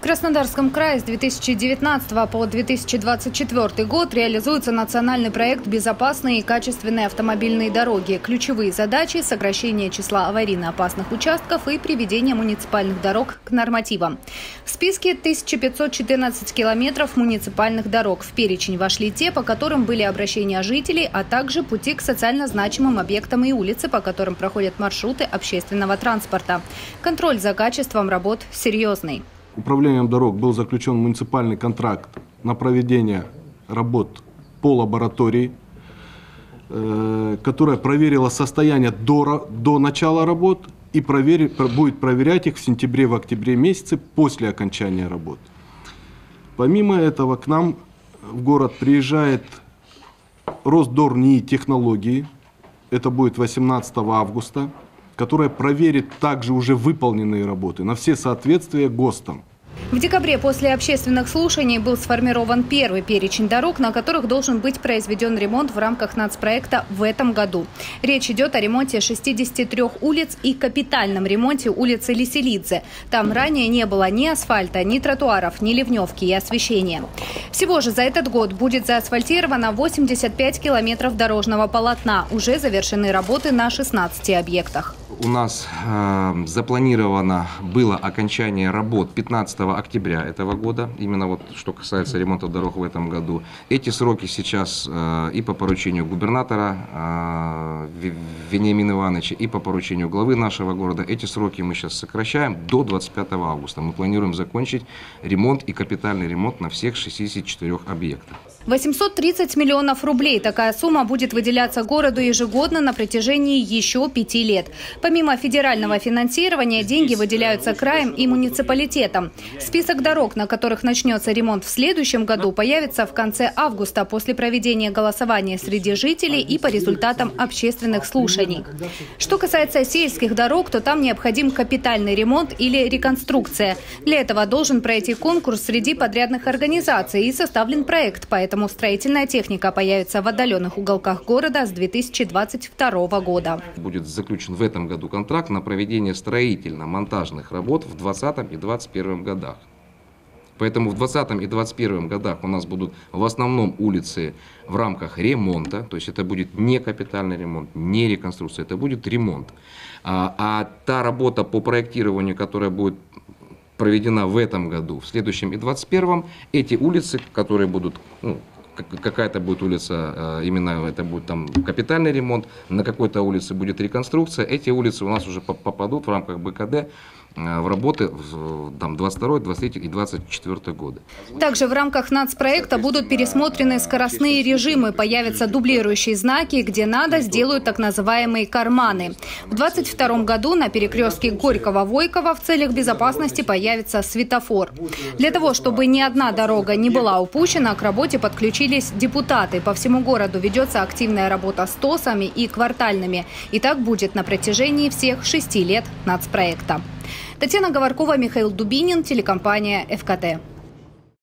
В Краснодарском крае с 2019 по 2024 год реализуется национальный проект «Безопасные и качественные автомобильные дороги». Ключевые задачи – сокращение числа аварийно-опасных участков и приведение муниципальных дорог к нормативам. В списке 1514 километров муниципальных дорог. В перечень вошли те, по которым были обращения жителей, а также пути к социально значимым объектам и улицы, по которым проходят маршруты общественного транспорта. Контроль за качеством работ серьезный. Управлением дорог был заключен муниципальный контракт на проведение работ по лаборатории, которая проверила состояние до начала работ и будет проверять их в сентябре, в октябре месяце после окончания работ. Помимо этого к нам в город приезжает Росдор НИИ технологии, это будет 18 августа. Которая проверит также уже выполненные работы на все соответствия ГОСТам. В декабре после общественных слушаний был сформирован первый перечень дорог, на которых должен быть произведен ремонт в рамках нацпроекта в этом году. Речь идет о ремонте 63 улиц и капитальном ремонте улицы Леселидзе. Там ранее не было ни асфальта, ни тротуаров, ни ливневки и освещения. Всего же за этот год будет заасфальтировано 85 километров дорожного полотна. Уже завершены работы на 16 объектах. У нас запланировано было окончание работ 15 октября этого года, именно вот что касается ремонта дорог в этом году. Эти сроки сейчас и по поручению губернатора Вениамина Ивановича, и по поручению главы нашего города, эти сроки мы сейчас сокращаем до 25 августа. Мы планируем закончить ремонт и капитальный ремонт на всех 64 объектах. 830 миллионов рублей. Такая сумма будет выделяться городу ежегодно на протяжении еще 5 лет. Помимо федерального финансирования, деньги выделяются краям и муниципалитетам. Список дорог, на которых начнется ремонт в следующем году, появится в конце августа после проведения голосования среди жителей и по результатам общественных слушаний. Что касается сельских дорог, то там необходим капитальный ремонт или реконструкция. Для этого должен пройти конкурс среди подрядных организаций и составлен проект. Поэтому строительная техника появится в отдаленных уголках города с 2022 года. Будет заключен в этом году контракт на проведение строительно-монтажных работ в 2020 и 2021 годах. Поэтому в 2020 и 2021 годах у нас будут в основном улицы в рамках ремонта, то есть это будет не капитальный ремонт, не реконструкция, это будет ремонт. А та работа по проектированию, которая будет проведена в этом году, в следующем и 2021, эти улицы, которые будут... Какая-то будет улица, именно это будет там капитальный ремонт, на какой-то улице будет реконструкция. Эти улицы у нас уже попадут в рамках БКД в работы в 22, 23 и 24 годы. Также в рамках нацпроекта будут пересмотрены скоростные режимы, появятся дублирующие знаки, где надо, сделают так называемые карманы. В 22 году на перекрестке Горького-Войкова в целях безопасности появится светофор. Для того, чтобы ни одна дорога не была упущена, к работе подключили депутаты. По всему городу ведется активная работа с ТОСами и квартальными. И так будет на протяжении всех 6 лет нацпроекта. Татьяна Гаваркова, Михаил Дубинин, телекомпания ФКТ.